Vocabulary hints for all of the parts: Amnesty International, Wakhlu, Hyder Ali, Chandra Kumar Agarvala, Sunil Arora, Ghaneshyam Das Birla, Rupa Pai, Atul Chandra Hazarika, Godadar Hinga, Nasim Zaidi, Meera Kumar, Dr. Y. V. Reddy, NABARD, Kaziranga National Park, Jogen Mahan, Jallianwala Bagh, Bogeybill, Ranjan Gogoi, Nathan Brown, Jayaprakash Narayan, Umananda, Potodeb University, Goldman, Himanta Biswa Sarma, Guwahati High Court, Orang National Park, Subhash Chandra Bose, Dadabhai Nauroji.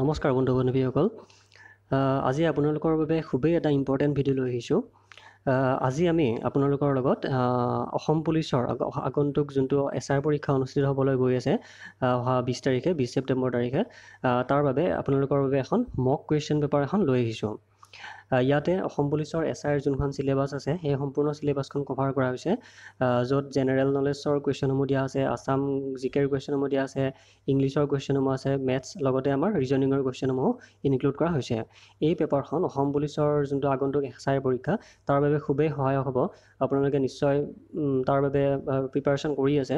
নমস্কাৰ বন্ধুসকল আজি আপোনালোকৰ বাবে খুবেই এটা ইম্পৰ্টেন্ট ভিডিঅ' লৈ আহিছো আজি আমি আপোনালোকৰ লগত অসম পুলিচৰ আগন্তুক যোনটো এছআই পৰীক্ষা অনুষ্ঠিত হ'বলৈ গৈ আছে 20 তাৰিখে 20 সেপ্টেম্বৰ তাৰিখে তাৰ বাবে আপোনালোকৰ বাবে এখন মক কোৱেশ্চন পেপাৰ এখন লৈ আহিছো ইয়াতে অসম পুলিচৰ এছআইৰ যোনখন সিলেবাস আছে এই সম্পূৰ্ণ সিলেবাসখন কভাৰ কৰা হৈছে যত জেনাৰেল নলেজৰ কোৱেশ্চনসমূহ দিয়া আছে আসাম জিকেৰ কোৱেশ্চনসমূহ দিয়া আছে ইংলিছৰ কোৱেশ্চনসমূহ আছে মেথছ লগতে আমাৰ ৰিজনিংৰ কোৱেশ্চনসমূহ ইনক্লুড কৰা হৈছে এই পেপাৰখন অসম পুলিচৰ যোনটো আগন্তুক এছআই পৰীক্ষা তাৰ বাবে খুবেই সহায়ক হ'ব আপোনালোকে নিশ্চয় তাৰ বাবে প্ৰিপাৰেচন কৰি আছে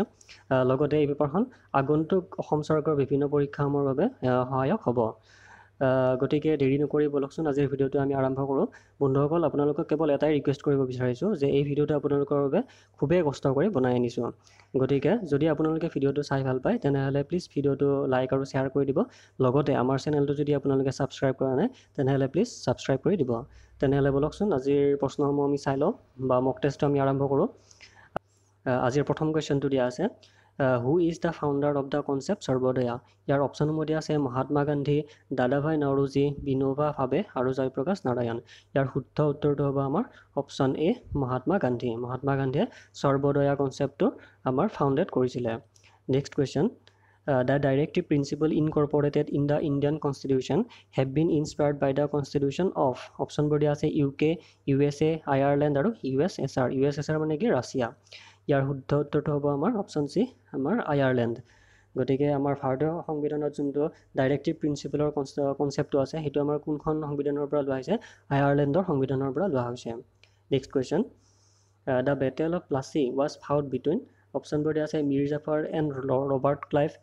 লগতে এই পেপাৰখন আগন্তুক অসম চৰকাৰৰ বিভিন্ন পৰীক্ষাসমূহৰ বাবে সহায়ক হ'ব গটিকে দেৰি নকৰি বলকচোন আজিৰ ভিডিওটো আমি আৰম্ভ কৰো বন্ধুসকল আপোনালোকক কেৱল এটাই ৰিকুৱেষ্ট কৰিব বিচাৰিছো যে এই ভিডিওটো আপোনালোকৰ বাবে খুবেই কষ্ট কৰি বনাই আনিছো গটিকে যদি আপোনালোকে ভিডিওটো চাই ভাল পায় তেনেহলে প্লিজ ভিডিওটো লাইক আৰু শেয়ার কৰি দিব লগতে আমাৰ চেনেলটো যদি আপোনালোকে সাবস্ক্রাইব কৰা নাই তেনেহলে প্লিজ সাবস্ক্রাইব কৰি দিব তেনেহলে বলকচোন আজিৰ প্ৰশ্নসমূহ আমি চাই লও বা মক টেষ্ট আমি আৰম্ভ কৰো আজিৰ প্ৰথম কোৱেশ্চনটো দিয়া আছে Who is the founder of the concept Sarvodaya? Yar option modia se Mahatma Gandhi, Dadabhai Nauroji, Vinoba Bhave, Aru Jayaprakash Narayan. Yar shuddha uttor to hobe amar option A Mahatma Gandhi. Mahatma Gandhi Sarvodaya concept to amar founded korisile. Next question. The directive principle incorporated in the Indian Constitution have been inspired by the Constitution of option bodia se UK, USA, Ireland aru USSR. USSR mane ki Russia. Yar shuddha uttor to hobe amar option C amar Ireland gotike amar bharatiya sangvidhanar junto directive principle or concept to ase hetu amar kunkhon sangvidhanar pora lua hoise Ireland or sangvidhanar pora lua hoise next question the battle of Plassey was fought between option b ase Mir Jafar and Robert Clive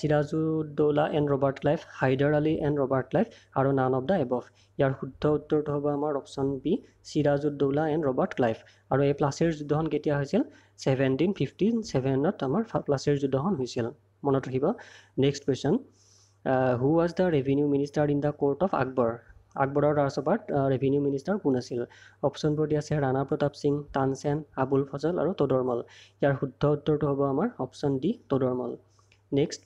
Siraj ud-Daula and Robert Clive Hyder Ali and Robert Clive aro none of the above yar shuddha uttor to hobe amar option B Siraj ud-Daula and Robert Clive aro ei Plasseyr juddhon ketia hoisil 1757 ত আমাৰ প্লাছৰ যুদ্ধখন হৈছিল মনত ৰাখিবা next question who was the revenue minister in the court of Akbar আকবৰৰ ৰাজসভাত revenue minister কোন আছিল অপচন বৰ্ড আছে ৰাণা প্ৰতাপ সিং তানসেন আবুল ফজল আৰু তদৰমল ইয়াৰ শুদ্ধ উত্তৰটো হ'ব আমাৰ option D Todarmal next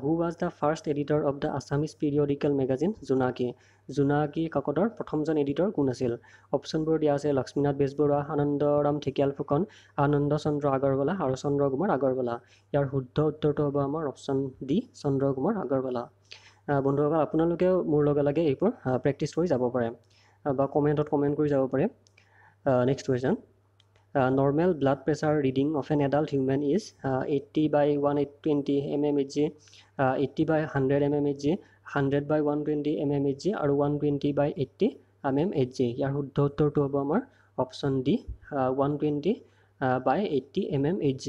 who was the first editor of the Assamese periodical magazine Jonaki Jonaki কাকতৰ প্ৰথমজন এডিটৰ কোন আছিল অপচন বোৰ দিয়া আছে লক্ষ্মীনাথ বেজবৰুৱা আনন্দ ৰাম ঠিকিয়াল ফুকন আনন্দ চন্দ্ৰ আগৰৱালা আৰু চন্দ্ৰ কুমাৰ আগৰৱালা ইয়াৰ শুদ্ধ উত্তৰটো হ'ব আমাৰ অপচন ডি চন্দ্ৰ কুমাৰ আগৰৱালা বন্ধুসকল আপোনালোকে মোৰ লগে লগে এইবোৰ প্ৰেক্টিছ কৰি যাব পাৰে বা কমেন্টত কমেন্ট কৰি যাব পাৰে next question normal blood pressure reading of an adult human is 80/120 mmHg, 80/100 mmHg, 100/120 mmHg or 120/80 mmHg. Yar shuddha uttor to hobe amar option D 120/80 mmHg.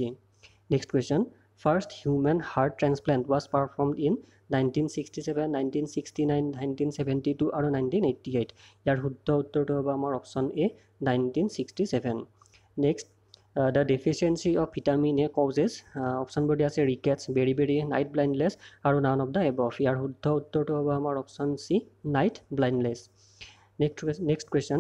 Next question. First human heart transplant was performed in 1967, 1969, 1972 or 1988. Yar shuddha uttor to hobe amar option A 1967. Next, the deficiency of vitamin A causes option B is rickets, beriberi, night blindness, or none of the above. Here, shuddha uttor to hobe amar option C, night blindness. Next question,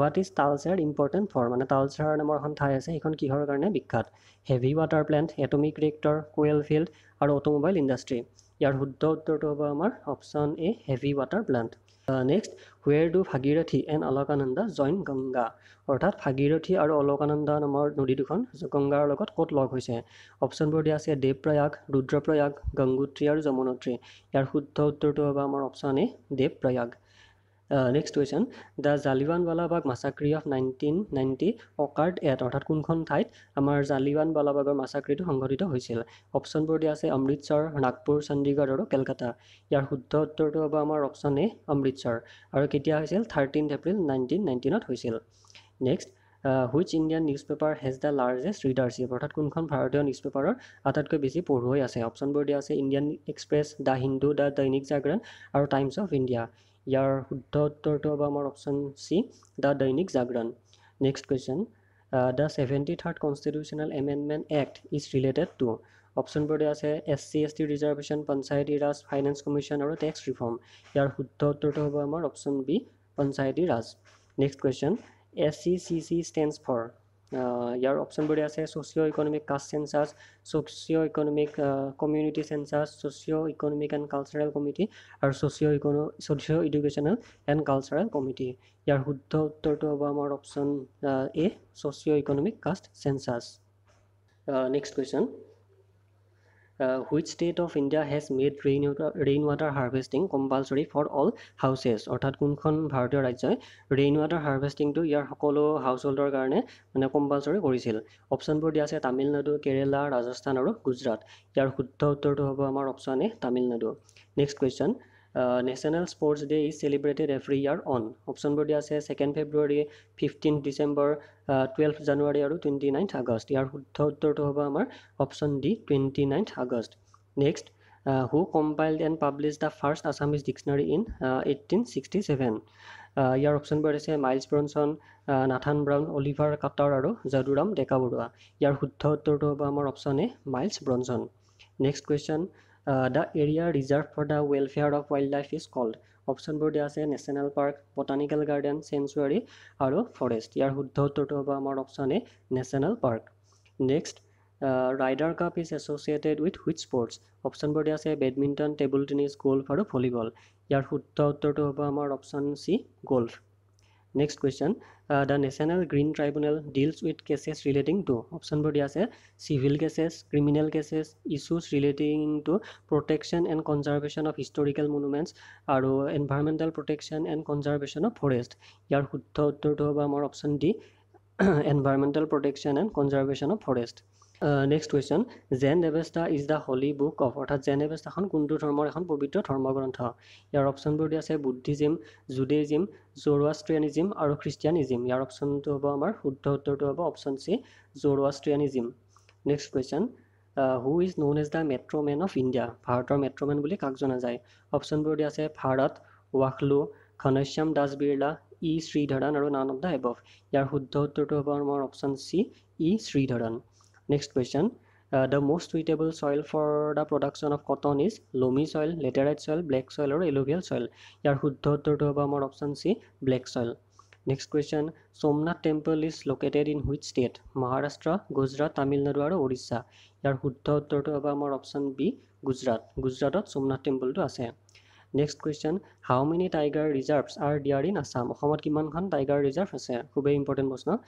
what is Talsar important for? Mane Talsar namor kon thai ase, ekhon kihor karone bikhat? Heavy water plant, atomic reactor, coal field, or automobile industry. Here, shuddha uttor to hobe amar option A, heavy water plant. Next, where do Phagirathi and Alokananda join Ganga? Orthat Phagirathi and Alokananda namor nodi dukhon Gangar logot kot log hoise. Option board ase Devprayag, Rudra Prayag, Gangotri aru Jamunotri. Yar shuddha uttor to hobe amar option A Devprayag. Next question, the Jallianwala Bagh massacre of 1990 occurred at orthat kunkhon thait amar Jallianwala Bagh massacre to sangghotito hoisil option b dia ase Amritsar Nagpur Chandigarh aru Kolkata yar shuddha uttor to hobe amar option A Amritsar aru ketia hoisil 13 April 1919 ot hoisil next which Indian newspaper has the largest readership orthat kunkhon bharatiya newspaper atatkoi beshi porhoi ase option b dia ase Indian Express The Hindu The Dainik Jagran aru Times of India Yar shuddha uttor to hobe amar option C the Dainik Jagran next question the 73rd constitutional amendment act is related to option b ase SC ST reservation panchayati raj finance commission or tax reform yar shuddha uttor to hobe amar option B panchayati raj next question SCCC stands for Your option body as a socio-economic caste census, socio-economic community census, socio-economic and cultural committee, or socio-educational and cultural committee. Your option A, socio-economic caste census. Next question. Which state of India has made rainwater harvesting compulsory for all houses? Or that kunkhon Bharatiya rajyoy rainwater harvesting to your hokolo householder karne mane compulsory korisil. Option board diya ase Tamil Nadu, Kerala, Rajasthan aru Gujarat. Yar shuddha uttor to hobo amar option A Tamil Nadu. Next question. National Sports Day is celebrated every year on option board diya ase 2nd February, 15th December, 12th January or 29th August. Yar shuddha uttor to hobo amar option D 29th August. Next, who compiled and published the first Assamese dictionary in 1867? Your option board is Miles Bronson, Nathan Brown, Oliver Katar aru Jaduram Dekaborua. Yar shuddha uttor to hobo amar option A Miles Bronson. Next question. The area reserved for the welfare of wildlife is called option board is national park, botanical garden, sanctuary or forest. Here shuddha uttor to hobo amar option A national park. Next, Ryder Cup is associated with which sports? Option board is badminton, table tennis, golf or volleyball. Here shuddha uttor to hobo amar option C golf. Next question. The National Green Tribunal deals with cases relating to option board is civil cases, criminal cases, issues relating to protection and conservation of historical monuments or environmental protection and conservation of forest. Yar shuddha uttor to hobo amar option D environmental protection and conservation of forest. Next question. Jain Avesta is the holy book of orthat Jain Avesta khan kuntu dharmor ekhan pobitro dharma grontha. Yar option board ase Buddhism, Judaism, Zoroastrianism aru Christianism. Yar option to hobo amar shuddha uttor to hobo option C Zoroastrianism. Next question. Who is known as the Metro Man of India? Bharator Metro Man boli kak jana jay? Option board ase Bharat, Wakhlu, Ghaneshyam Das Birla, E. Shridharan aru none of the above. Yar shuddha uttor to hobo amar option C E. Shridharan. Next question. The most suitable soil for the production of cotton is loamy soil, laterite soil, black soil or alluvial soil. Yar shuddha uttor to hobo amar option C black soil. Next question. Somnath Temple is located in which state? Maharashtra, Gujarat, Tamil Nadu aru Orissa. Yar shuddha uttor to hobo amar option B Gujarat. Gujarat Somnath Temple to ase. Next question. How many tiger reserves are there in Assam? Ohomot kiman khan tiger reserve ase? Khubey important prashna.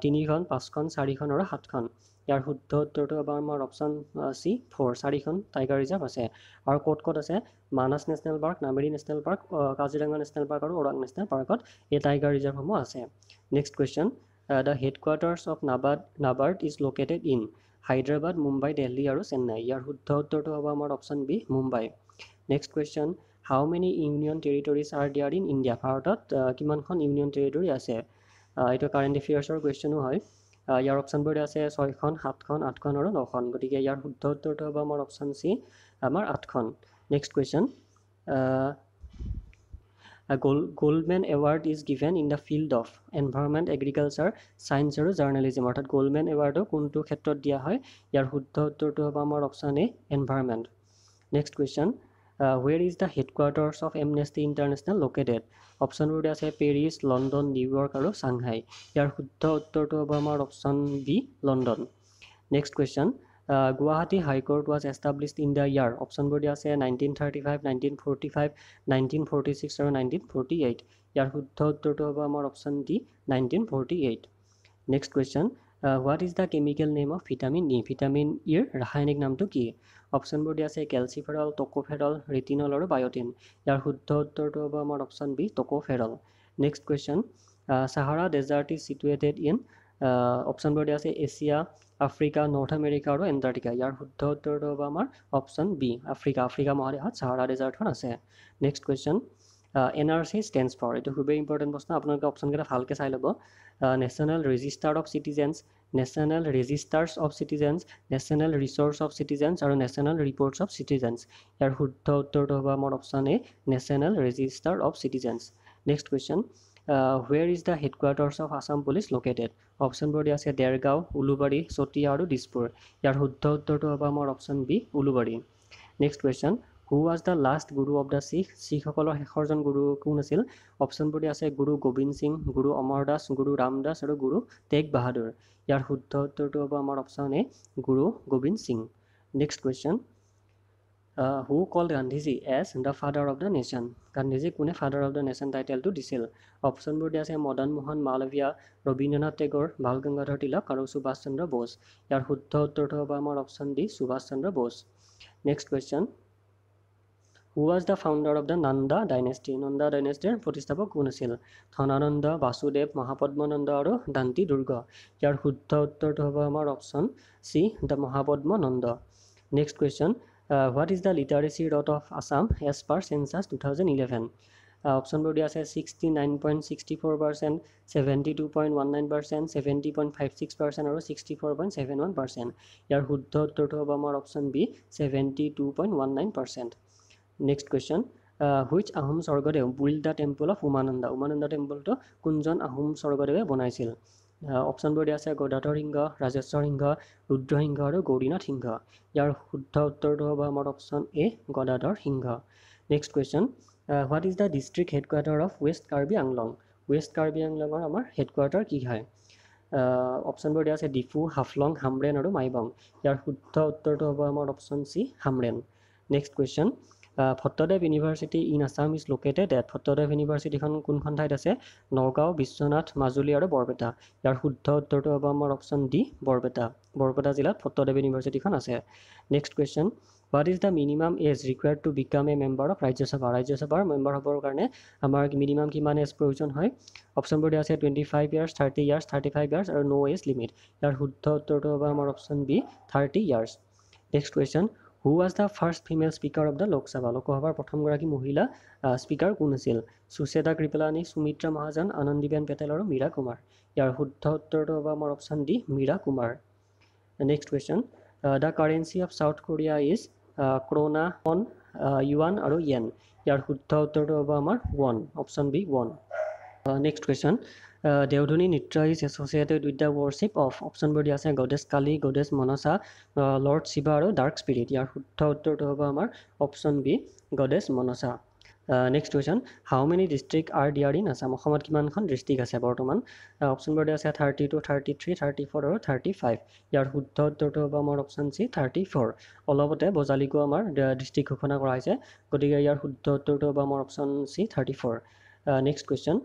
3 khan, 5 khan, 4 khan aru 7 khan. Yar shuddha uttor to hobo amar option C 4 sarikhan tiger reserve ase aru kot kot ase Manas National Park, Namiri National Park, Kaziranga National Park aru Orang National Parkot ei tiger reserve homo ase. Next question. The headquarters of NABARD is located in Hyderabad, Mumbai, Delhi aru Chennai. Yar shuddha uttor to hobo amar option B Mumbai. Next question. How many union territories are there in India? Bharatot kiman khon union territory ase? Eto current affairs or question hoy. Your option board is 6 khan, 7 khan, 8 khan or 9 khan. Gotike yar shuddha uttor to hobo amar option C amar 8 khan. Next question. A Goldman award is given in the field of environment, agriculture, science or journalism. Orthat Goldman award kuntu khetrot dia hoy? Yar shuddha uttor to hobo amar option A environment. Next question. Where is the headquarters of Amnesty International located? Option board is Paris, London, New York or Shanghai. Yar shuddha uttor to hobo amar option B London. Next question. Guwahati High Court was established in the year option board is 1935, 1945, 1946 or 1948. Yar shuddha uttor to hobo amar option D 1948. Next question. What is the chemical name of vitamin E? Vitamin E'r rasayanik naam to ki? Option board is calciferol, tocopherol, retinol or biotin. Yar shuddha uttor to hobo amar option B tocopherol. Next question. Sahara Desert is situated in option board is Asia, Africa, North America or Antarctica. Yar shuddha uttor to hobo amar option B Africa. Africa mahadehat Sahara Desert khan ase. Next question. NRC stands for it is very important prashna apnalke option keta bhalke sai lobo. National Register of Citizens, National Registers of Citizens, National Resource of Citizens or National Reports of Citizens. Yar shuddha uttor to hobo amar option A National Register of Citizens. Next question. Where is the headquarters of Assam Police located? Option board is Dergaon, Ulubari, Sotia aru Dispur. Yar shuddha uttor to hobo amar option B Ulubari. Next question. who was the last guru of the Sikh? Sikh সকলৰ শেষৰজন গুৰু কোন আছিল? অপচন বোৰ্ডে আছে গুৰু গোবিন্দ সিং, গুৰু অমৰ দাস, গুৰু ৰামদাস আৰু গুৰু তেগ বাহাদুৰ। ইয়াৰ শুদ্ধ উত্তৰটো হ'ব আমাৰ option A, Guru Gobind Singh. Next question, who called Gandhiji as the father of the nation? Gandhiji কোনে father of the nation title to দিছিল? অপচন বোৰ্ডে আছে মদন মোহন মালভিয়া, ৰবীন্দ্ৰনাথ টেগৰ, বাল গংগাধৰ তিলক আৰু সুভাষ চন্দ্ৰ বোস। ইয়াৰ শুদ্ধ উত্তৰটো হ'ব আমাৰ option D, Subhash Chandra Bose. Next question, who was the founder of the Nanda dynasty? Nanda dynasty protisthapak kon asil? Dhanananda, Vasudev, Mahapadmananda aru Danti Durga. Yar shuddha uttor to hoba amar option C, the Mahapadmananda. Next question, what is the literacy rate of Assam as per census 2011? Option bodi ase 69.64%, 72.19%, 70.56% aru 64.71%. Yar shuddha uttor to hoba amar option B, 72.19%. Next question, which Ahom Sorgadev built the temple of Umananda? Umananda temple to kunjon Ahom Sorgadeve bonaisil? Option bodi ase Godadar Hinga, Rajeshwar Hinga, Rudra Hinga aru Gaurinath Hinga. Yar shuddha uttor to hoba amar option A, Godadar Hinga. Next question, what is the district headquarter of West Karbi Anglong? West Karbi Anglong or amar headquarter ki hai? Option bodi ase Difu, Haflong, Hamren aru Maibang. Yar shuddha uttor to hoba amar option C, Hamren. Next question, Potodeb University in Assam is located at? Potodeb University khan kunkhon thait ase? Nagaon, Biswanath, Majuli aru Borbeta. Yar shuddha uttor to hoba amar option D, Borbeta. Borbeta jilat Potodeb University khan ase. Next question, what is the minimum age required to become a member of Rajya Sabha? Rajya Sabha member hobor karone amar minimum kiman age proyojon hoy? Option bodi ase 25 years, 30 years, 35 years aru no age limit. Yar shuddha uttor to hoba amar option B, 30 years. Next question, who was the first female speaker of the Lok Sabha? Lok Sabha pratham goraki mohila speaker kun asil? Susheta Kripalani, Sumitra Mahajan, Anandiben Patel aru Meera Kumar. Yar shuddha uttor to hoba amar option D, Meera Kumar. Next question, the currency of South Korea is krona, won, yuan aru yen. Yar shuddha uttor to hoba amar won, option B, won. Next question, Deodhuni Nitra is associated with the worship of? Option bodi ase goddess Kali, goddess Manasa, Lord Shiva aru dark spirit. Yar shuddha uttor to hoba amar option B, goddess Manasa. Next question, how many districts are there in Assam? Assam kiman khan district ase bortoman? Option bodi ase 32, 33, 34 aru 35. Yar shuddha uttor to hoba amar option C, 34. Olabote Bojaligo amar district ghoshona kora hoise, gotige yar shuddha uttor to hoba amar option C, 34. Next question,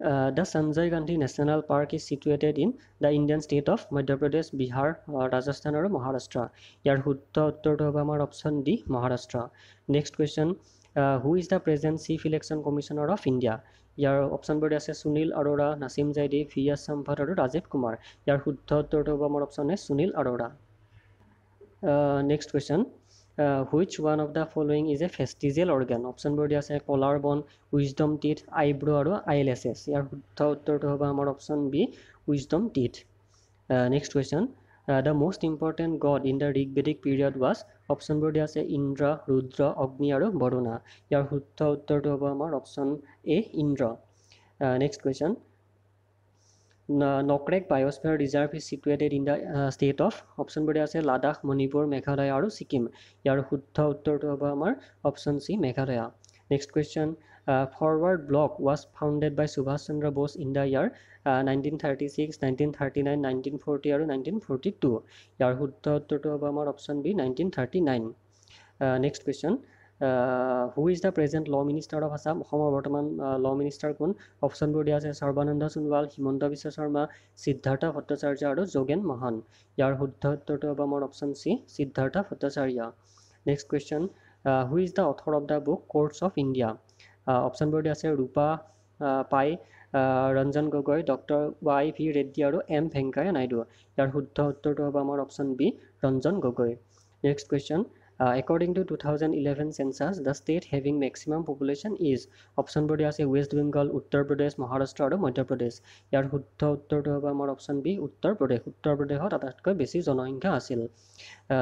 the Sanjay Gandhi National Park is situated in the Indian state of Madhya Pradesh, Bihar, Rajasthan or Maharashtra. Yar shuddha uttor to hoba amar option D, Maharashtra. Next question, who is the present Chief Election Commissioner of India? Yar option bodi ase Sunil Arora, Nasim Zaidi, Fiaz Sampat aru Rajiv Kumar. Yar shuddha uttor to hoba amar option A, Sunil Arora. Next question, which one of the following is a vestigial organ? Option bodi ase collar bone, wisdom teeth, eyebrow aru eyelashes. Yar shuddha uttor to hoba amar option B, wisdom teeth. Next question, the most important god in the Rig Vedic period was? Option bodi ase Indra, Rudra, Agni aru Varuna. Yar shuddha uttor to hoba amar option A, Indra. Next question, Nokrek Biosphere Reserve is situated in the state of? Option bodi ase Ladakh, Manipur, Meghalaya aru Sikkim. Yar shuddha uttor to hoba amar option C, Meghalaya. Next question, Forward Block was founded by Subhash Chandra Bose in the year 1936, 1939, 1940 aru 1942. Yar shuddha uttor to hoba amar option B, 1939. Next question, who is the present law minister of Assam? Assam Bartaman law minister kun? Option bodi ase Sarbananda Sonowal, Himanta Biswa Sarma, Siddhartha Bhattacharya aru Jogen Mahan. Yar shuddha uttor to hoba amar option C, Siddhartha Bhattacharya. Next question, who is the author of the book Courts of India? Option bodi ase Rupa Pai, Ranjan Gogoi, Dr. Y. V. Reddy aru M. Venkaya Naidu. Yar shuddha uttor to hoba amar option B, Ranjan Gogoi. Next question, according to 2011 census, the state having maximum population is? Option bodi ase West Bengal, Uttar Pradesh, Maharashtra aru Madhya Pradesh. Yar shuddha uttor to hoba amar option B, Uttar Pradesh. Uttar Pradeshot atatkai beshi jonohongkha asil.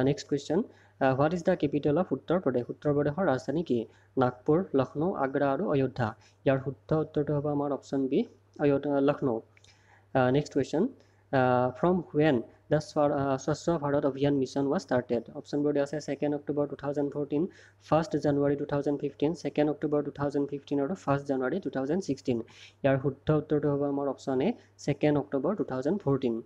Next question, what is the capital of Uttar Pradesh? Uttar Pradeshor rajdhani ki? Nagpur, Lucknow, Agra aru Ayodhya. Yar shuddha uttor to hoba amar option B, Ayodhya, Lucknow. Next question, from when Thus, Swachh Bharat Abhiyan mission was started. Option B is 2nd October 2014, 1st January 2015, 2nd October 2015 or 1st January 2016. Here, Huddha Uttar to have our option A, 2nd October 2014.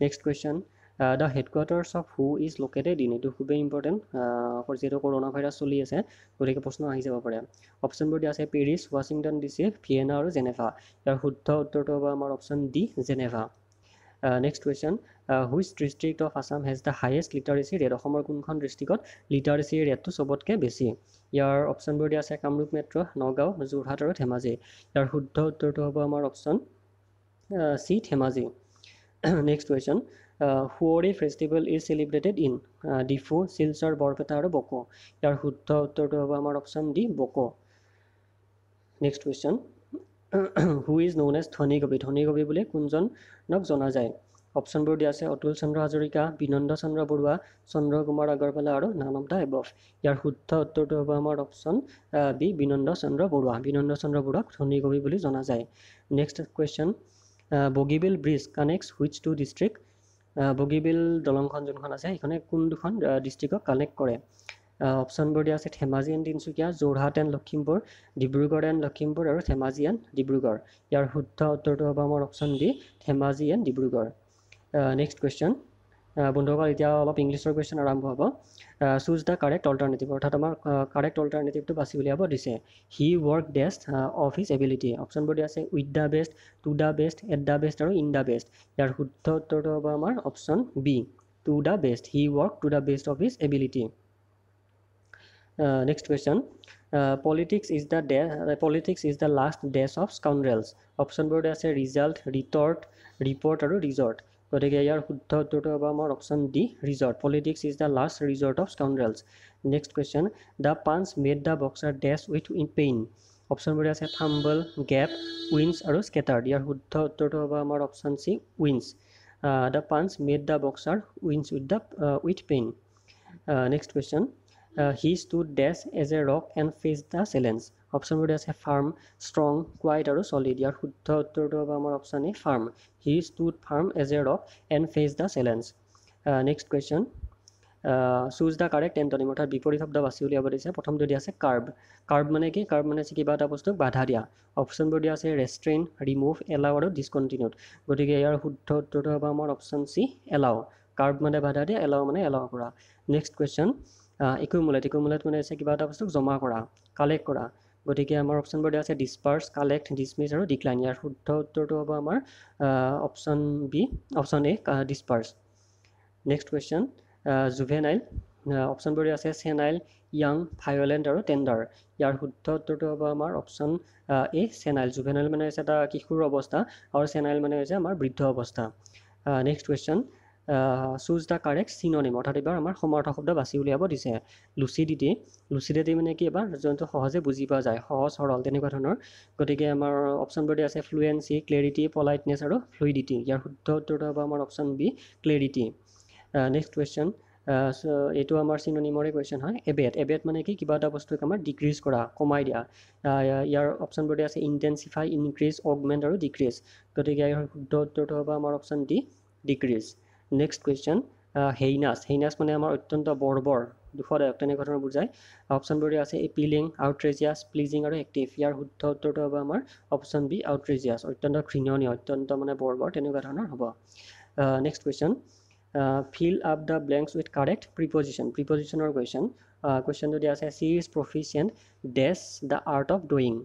Next question. The headquarters of who is located in it? Very important for zero coronavirus only is a very important option. But as a Paris, Washington DC, Vienna, or Geneva, the Huddha Uttar to have our option D, Geneva. Next question, which district of Assam has the highest literacy rate? Assam kunkhon district literacy rate to sobotke beshi. Your option bodi ase Kamrup Metro, Nagaon, Jorhat aru Dhemaji. Your Huddha Uttar to hobo amar option C, Dhemaji. Next question, Hori festival is celebrated in Difu, Silchar, Borbeta aru Boko. Your Huddha Uttar to hobo amar option D, Boko. Next question. Who is known as Thani Gobi? Thani Gobi bole kunjon nok jana jay. Option B diase Atul Chandra Hazarika, Binanda Chandra Barua, Chandra Kumar Agarvala aru none of the above. Yar Huddha Uttar to hobo amar option B, Binanda Chandra Barua. Binanda Chandra Barua Thani Gobi bole jana jay. Next question, Bogeybill Bridge connects which two district? Bogeybill dolong khon jonkhon ase ekhane kun dukhon district connect kore? Option B diase Themaji and Tinsukia, Jorhat and Lakhimpur, Dibrugarh and Lakhimpur or Themaji and Dibrugarh. Yar Huddha Uttar to hobo amar option D, Themaji and Dibrugarh. Next question, bondhukal etia olop English question arambho hobo. Choose the correct alternative or amar correct alternative to basibuli hobo dise. He worked best of his ability. Option B diase with the best, to the best, at the best or in the best. Yar Huddha Uttar to hobo amar option B, to the best. He worked to the best of his ability. Next question, politics is the last dash of scoundrels. Option B is result, retort, report or resort. So here Huddha Uttar to hobo amar option D, resort. Politics is the last resort of scoundrels. Next question, the punch made the boxer dash with in pain. Option B is fumble, gap, wins or scatter. Here Huddha Uttar to hobo amar option C, wins. The punch made the boxer wins with pain. Next question, he stood dash as a rock and faced the challenge. Option B is firm, strong, quiet or solid. Here Huddha Uttar to hobo amar option A, firm. He stood firm as a rock and faced the challenge. Next question, choose the correct antonym or biporit of the basibuli hobo dise. Prothom jodi ase curb, curb mane ki? Curb mane se kiba eta bostuk badha dia. Option B ase restrain, remove, allow or discontinue. Gotike here Huddha Uttar to hobo amar option C, allow. Curb mane badha dia, allow mane allow kora. Next question, accumulate mane ase kiba eta bostuk joma kora, collect kora. Gotike amar option B ase disperse, collect, dismiss or decline. Yar Huddha Uttar to hobo amar option A, disperse. Next question, juvenile. Option B ase senile, young, violent or tender. Yar Huddha Uttar to hobo amar option A, senile. Juvenile mane hoise ta kishor obostha aru senile mane hoise amar vriddha obostha. Next question, choose the correct synonym. Othar ebar amar somorthok shobd basibuli hobo dise. Lucidity mane ki ebar jonto sohoje buji pa jay, sohoj sorol teneka dhonor. Gotike amar option B ase fluency, clarity, politeness aru fluidity. Yar Huddha Uttar to hobo amar option B, clarity. Next question, so etu amar synonym or question hoy. Abate mane ki kiba eta bostu amar decrease kora, komai dia. Yar option B ase intensify, increase, augment aru decrease. Gotike yar Huddha Uttar to hobo amar option D, decrease. Next question, heinous mane amar ottonto borbor dukhadayak tene ghothona bujai. Option B ase appealing, outrageous, pleasing aru active. Here Huddha Uttar to hobo amar option B, outrageous. Ottonto khrinoniya, ottonto mane borbor tene ghothona hobo. Next question, fill up the blanks with correct preposition or question. Question jodi ase she is proficient dash the art of doing.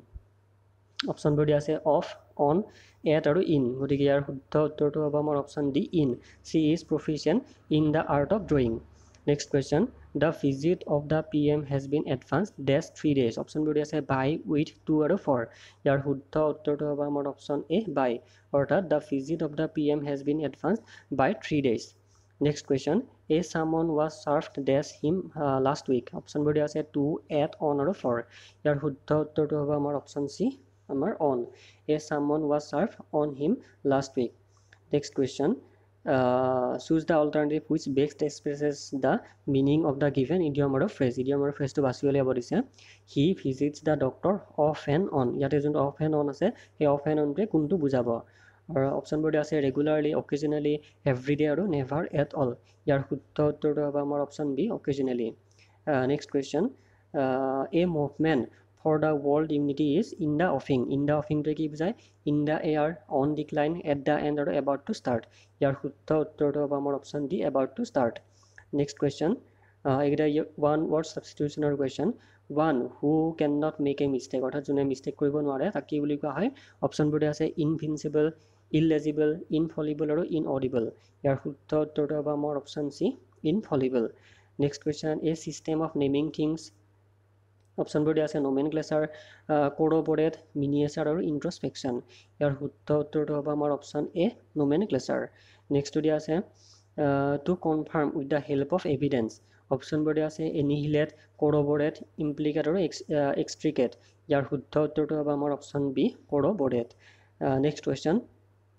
Option B ase off, on, at or in. Gotike yar Huddha Uttar to hobo amar option D, in. She is proficient in the art of drawing. Next question, the visit of the PM has been advanced dash 3 days. Option B ase by, with, to or for. Yar Huddha Uttar to hobo amar option A, by. Orthat the visit of the PM has been advanced by 3 days. Next question, a salmon was served dash him last week. Option B ase to, at, on or for. Yar Huddha Uttar to hobo amar option C, amar on. A salmon was served on him last week. Next question, choose the alternative which best expresses the meaning of the given idiom or phrase. Idiom or phrase to basically about is he visits the doctor often on. Yate jun often on ase, he often on te kuntu bujabo. option board ase regularly, occasionally, every day aru never at all. Yar shuddha uttor to hoba amar option B, occasionally. Next question, a movement for the world unity is in the offing to ki bujay, in the air, on decline, at the end aru about to start. Yar shuddha uttor to hoba amar option D, about to start. Next question, one word substitution or question. One who cannot make a mistake, or june mistake koribo nware tak ki boli koa hoy. Option board ase invincible, illegible, infallible aru inaudible. Yar shuddha uttor to hoba amar option C, infallible. Next question, a system of naming things. Option board ase nomenclature, corroborate, miniature or introspection. Yar shuddha uttor to hoba amar option A, nomenclature. Next to dia ase to confirm with the help of evidence. Option board ase annihilate, corroborate, implicate or extricate. Yar shuddha uttor to hoba amar option B, corroborate. Next question,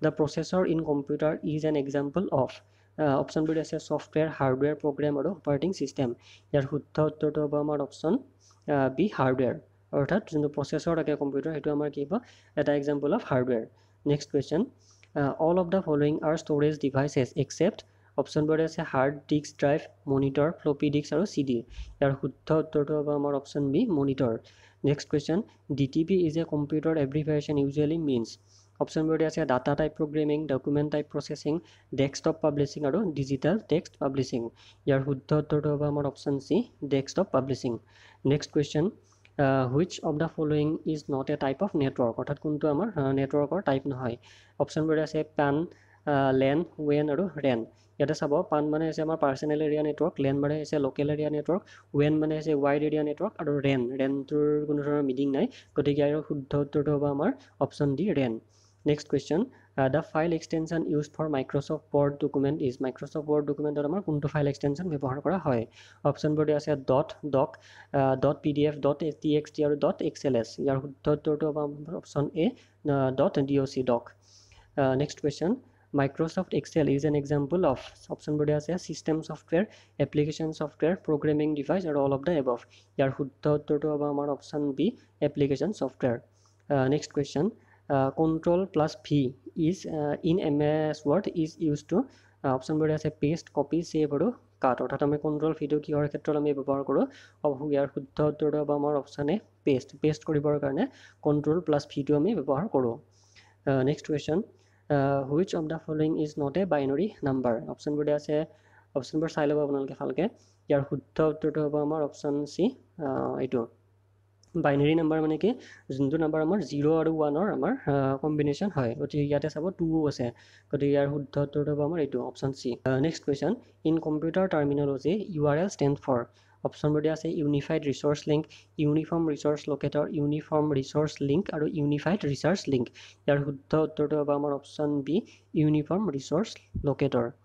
the processor in computer is an example of. Option board ase software, hardware, program or operating system. Yar shuddha uttor to hoba amar option B, hardware. Orthat junu processor ake computer hetu amar ki hoba eta example of hardware. Next question, all of the following are storage devices except. Option board ase hard disk drive, monitor, floppy disk aru CD. Yar shuddha uttor to hoba amar option B, monitor. Next question, DTP is a computer abbreviation usually means. Option board ase data type programming, document type processing, desktop publishing aru digital text publishing. Yar shuddha uttor to hoba amar option C, desktop publishing. Next question, which of the following is not a type of network? Orthat kuntu amar network or type nahoy. Option board ase PAN, LAN, WAN aru RAN. Yata sabo PAN mane ase amar personal area network, LAN mane ase local area network, WAN mane ase wide area network aru RAN tur kono dhoroner meaning nai. Gotike yar shuddha uttor to hoba amar option D, RAN. Next question, the file extension used for Microsoft Word document is. Microsoft Word document or amar kunto file extension byabohar kora hoy. Option board ase .doc, .pdf, .txt aru .xls. Yar shuddha uttor to hoba amar option A, .doc, doc. Next question, Microsoft Excel is an example of. Option board ase system software, application software, programming device or all of the above. Yar shuddha uttor to hoba amar option B, application software. Next question, control plus V is in MS Word is used to. Option board ase paste, copy, save aru cut. Orthat ami control V to ki hor khetrol ami byabohar koru. Yar shuddha uttor to hoba amar option A, paste. Paste koribor karone control plus V to ami byabohar koru. Next question, which of the following is not a binary number? Option board ase option board sai lobo apnalke phalke. Yar shuddha uttor to hoba amar option C, etu. Binary number mane ki jindu number amar 0 aru 1 or amar combination hoy. Oti yate sabo 2 ase, koti yar shuddha uttor to hoba amar etu, option C. Next question, in computer terminology URL stands for. Option board ase unified resource link, uniform resource locator, uniform resource link aru unified resource link. Yar shuddha uttor to hoba amar option B, uniform resource locator.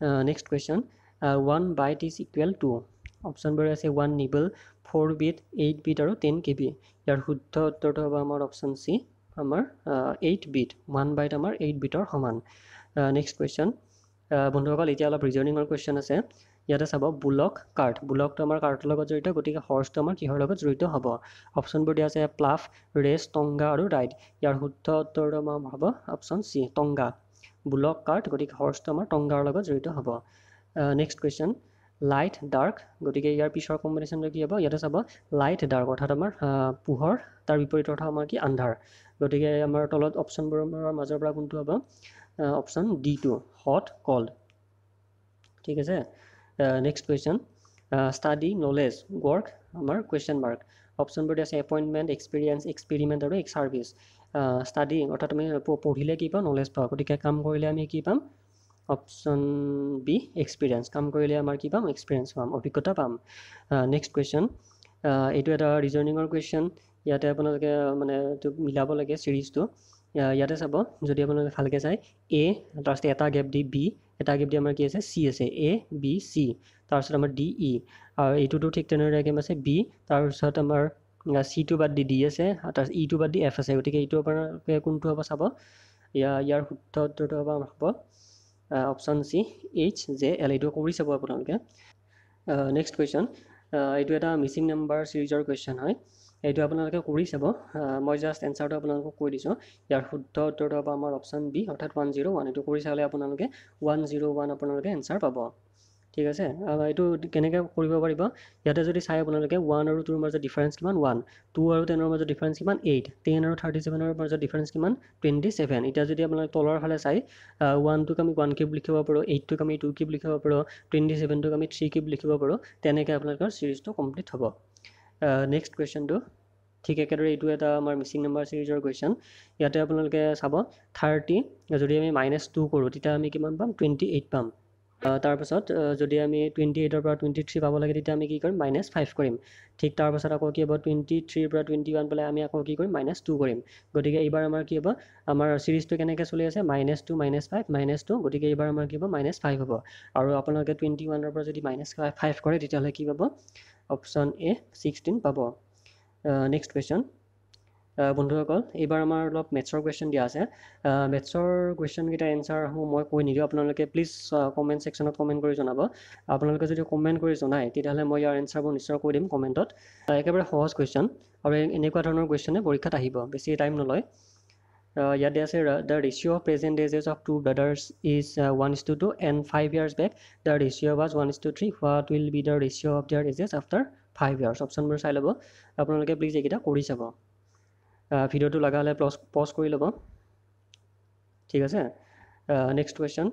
Next question, 1 byte is equal to. Option board ase 1 nibble, 4-bit, 8-bit aru 10 KB. Yar shuddha uttor to hoba amar option C, amar 8-bit. 1 byte amar 8-bit or homan. Next question, bondhukal eta ola reasoning or question ase. Yata sabo bullock cart, bullock to amar cart logot jorito, gotike horse to amar kihor logot jorito hobo. Option board ase pluff, race, tonga aru ride. Yar shuddha uttor to amar hobo option C, tonga. Bullock cart, gotike horse to amar tonga logot jorito hobo. Next question, light, dark, gotike yar pisor combination to ki hobo. Yata sabo light, dark orthat amar puhor, tar biporit orthat amar ki andhar. Gotike amar tolot option borer major pra kuntu hobo option D2, hot, cold. Thik ase. Next question, study, knowledge, work amar question mark. Option board ase appointment, experience, experiment aru service. Study orthat ami pohile ki pa, knowledge pa, gotike kam korile ami ki pam, option B, experience. Kam korile amar ki pam, experience pam, obhikota pam. Next question, etu eta reasoning or question. Yate apunaloke mane to milabo lage series to. Yate sabo jodi apunaloke phalke sai A tarste eta gap di B, eta gap di amar ki ase C ase, A B C, tarste amar D E aru etu to thik tenor game ase B, tarste amar C to bad D ase, tar E to bad D F ase. Gotike etu apar kuntu hoba sabo. Yar shuddha uttor to hoba hobo option C, H J L. Etu kori sabo apunaloke. Next question, etu eta missing number series or question hoy. এইটো আপোনালোকে কৰি চাব মই just এনসারটো আপোনালোকক কৈ দিছো ইয়াৰ শুদ্ধ উত্তৰটো হ'ব আমাৰ অপশন বি অর্থাৎ 101 এটো কৰি চালে আপোনালোকে 101 আপোনালোকে এনসার পাব ঠিক আছে আৰু এটো কেনেকৈ কৰিব পাৰিব ইয়াতে যদি চাই আপোনালোকে 1 আৰু 2 ৰ মাজৰ ডিফারেন্স কিমান 1 2 আৰু 10 ৰ মাজৰ ডিফারেন্স কিমান 8 10 আৰু 37 ৰ মাজৰ ডিফারেন্স কিমান 27 এটা যদি আপোনালোকে তলৰ ফালে চাই 1 টোক আমি 1 কিউব লিখিব পাৰো 8 টোক আমি 2 কিউব লিখিব পাৰো 27 টোক আমি 3 কিউব লিখিব পাৰো তেনেকৈ আপোনালোকৰ সিরিজটো কমপ্লিট হ'ব next question do ठीक है करें इटू है ता हमारे missing number series और question या तो अपन लोग क्या साबा 30 जो दिया मैं -2 करो तीता हमें किमान पाम 28 पाम तार पश्चात जो दिया मैं 28 और पर 23 पावो लगे तीता हमें की कर -5 करें ठीक तार पश्चात आपको क्या बात 23 पर 21 पले हमें आपको की कर -2 करें गोटी के इबार हमारे क्या बात हमारे series तो कहने का सुले ऐसे -2 -5 -2 गोटी के इबार हमारे क्या बात -5 होगा और अपन लोग क्या 21 पर जो दी -5 करे तीता हमें की बात option A 16 পাবো next question বন্ধুসকল এবাৰ আমাৰ অলপ মেথছৰ কোৱেশ্চন দিয়া আছে মেথছৰ কোৱেশ্চন গিটা এনসার হো মই কৈ নিদিও আপোনালোকে প্লিজ কমেন্ট সেকশনত কমেন্ট কৰি জনাব আপোনালোকে যদি কমেন্ট কৰি জনাই তেতিয়াহলে মই ইয়াৰ এনসারবোৰ নিশ্চয় কৈ দিম কমেন্টত একেবাৰে সহজ কোৱেশ্চন আৰু এনেকুৱা ধৰণৰ কোৱেশ্চনে পৰীক্ষাত আহিব বেছি টাইম নলয় yeah they say the ratio of present ages of two brothers is 1:2 and 5 years back the ratio was 1:3 what will be the ratio of their ages after 5 years option number sai lobo apnaloke please ekita kori sabo video to lagale plus pause kori lobo thik ase next question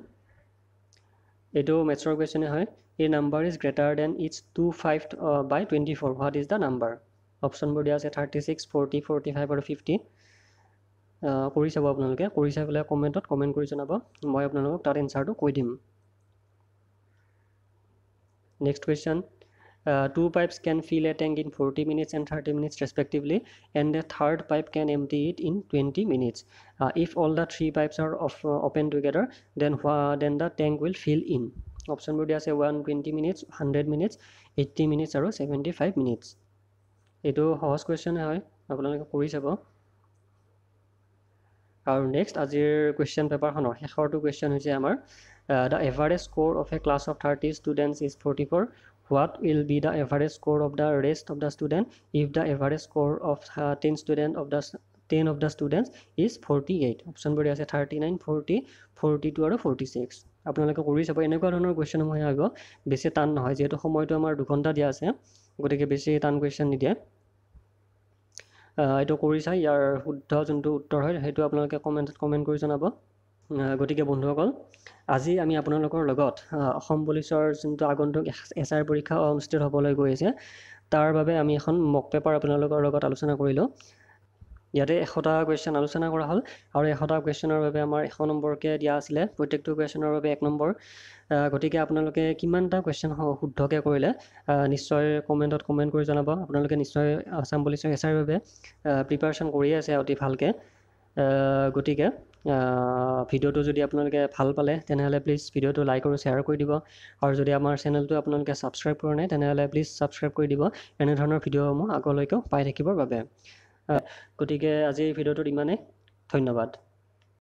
eto maths er question e hoy a number is greater than its 2/5 by 24 what is the number option number dia ase 36 40 45 or 50 কৰি চাব আপোনালোকে কৰি চাবলে কমেন্টত comment কৰি জনাবা মই আপোনালোকক তাৰ এনসারটো কৈ দিম next question two pipes can fill a tank in 40 minutes and 30 minutes respectively and the third pipe can empty it in 20 minutes if all the three pipes are open together then the tank will fill in option বোৰ দিয়া আছে 120 minutes 100 minutes 80 minutes আৰু 75 minutes এটো সহজ question হয় আপোনালোকে কৰি চাব Our next আজিৰ question paper honor শেষৰটো question হৈছে আমাৰ the average score of a class of 30 students is 44 what will be the average score of the rest of the student if the average score of 10 of the students is 48 option বোৰ আছে 39 40 42 আৰু 46 আপোনালোকে কৰি চাব এনেকুৱা ধৰণৰ question মই আগো বেছি টান নহয় যেটো সময়টো আমাৰ 2 ঘন্টা দিয়া আছে গতিকে বেছি টান question নিদিয়ে এটো কৰি চাই ইয়াৰ শুদ্ধ জন্তু উত্তৰ হয় হেতু আপোনালোকে কমেন্টত কমেন্ট কৰি জনাব গটিকে বন্ধুসকল আজি আমি আপোনালোকৰ লগত অসম পুলিচৰ জন্তু আগন্তুক এছআই পৰীক্ষা অনুষ্ঠিত হ'বলৈ গৈ আছে তাৰ বাবে আমি এখন মক পেপাৰ আপোনালোকৰ লগত আলোচনা কৰিলো ইয়াতে 100টা কোৱেশ্চন আলোচনা কৰা হল আৰু 100টা কোৱেশ্চনৰ বাবে আমাৰ 1 নম্বৰকে দিয়া আছিল প্ৰত্যেকটো কোৱেশ্চনৰ বাবে 1 নম্বৰ গটিকে আপোনালোকে কিমানটা কোৱেশ্চন শুদ্ধকে কৰিলে নিশ্চয় কমেন্টত কমেন্ট কৰি জনাব আপোনালোকে নিশ্চয় আসাম পুলিচৰ এছআইৰ বাবে প্ৰিপাৰেচন কৰি আছে অতি ভালকে গটিকে ভিডিওটো যদি আপোনালোকে ভাল পালে তেনেহলে প্লিজ ভিডিওটো লাইক আৰু শেয়াৰ কৰি দিব আৰু যদি আমাৰ চেনেলটো আপোনালোকে সাবস্ক্রাইব কৰা নাই তেনেহলে প্লিজ সাবস্ক্রাইব কৰি দিব এনে ধৰণৰ ভিডিওসমূহ আগলৈকে পাই থাকিবৰ বাবে গতিকে আজি ভিডিওটো ইমানে ধন্যবাদ